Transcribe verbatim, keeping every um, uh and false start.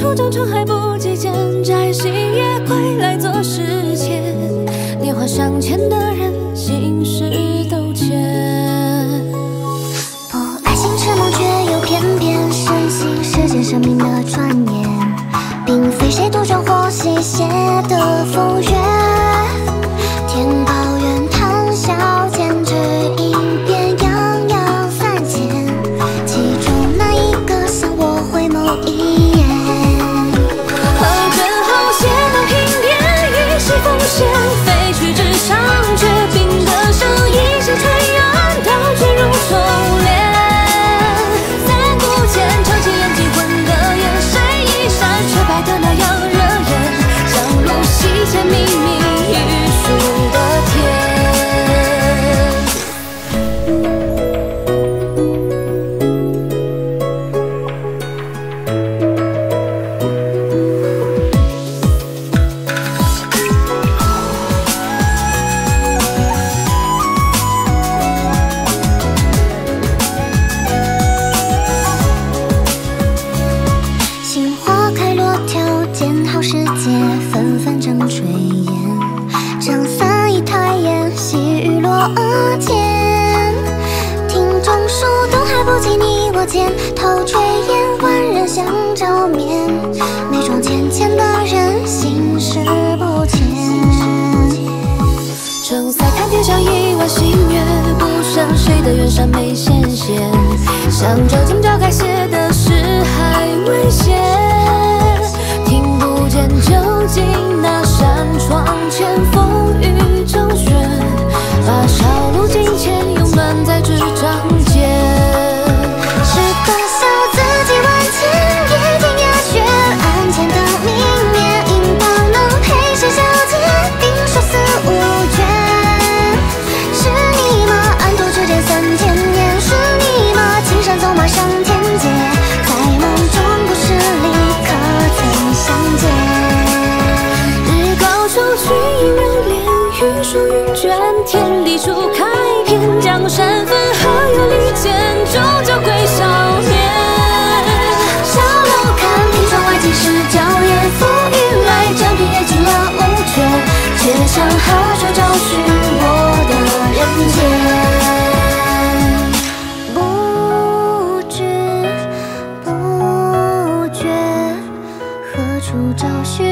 初长成还不及见，摘星夜归来做诗笺。年华尚浅的人，心事都浅。不爱心痴梦却又偏偏深信世间生命的转念，并非谁独掌或谁写的风月。天抱怨谈笑间，只因边洋洋三千，其中那一个向我回眸一眼。何曾豪写到平点，与世风险，飞去直上却病得上一身垂杨，刀卷如手链。三顾浅，长期眼睛混得眼，谁一闪却白得那样惹眼，笑容细节秘密。 头垂眼，万人相照面。那种浅浅的人，心事不浅。撑伞看天上一弯新月，不想谁的远山没显现。想照今朝该写的诗还未写，听不见究竟那扇窗前风雨正喧，把潮露尽浅，又满在纸张间。 天地初开篇，江山分合又离间，终究归少年。小楼看屏窗外尽是娇艳，风雨来将毕业进了无缺，却向河水找寻我的人间。不知不觉，何处找寻？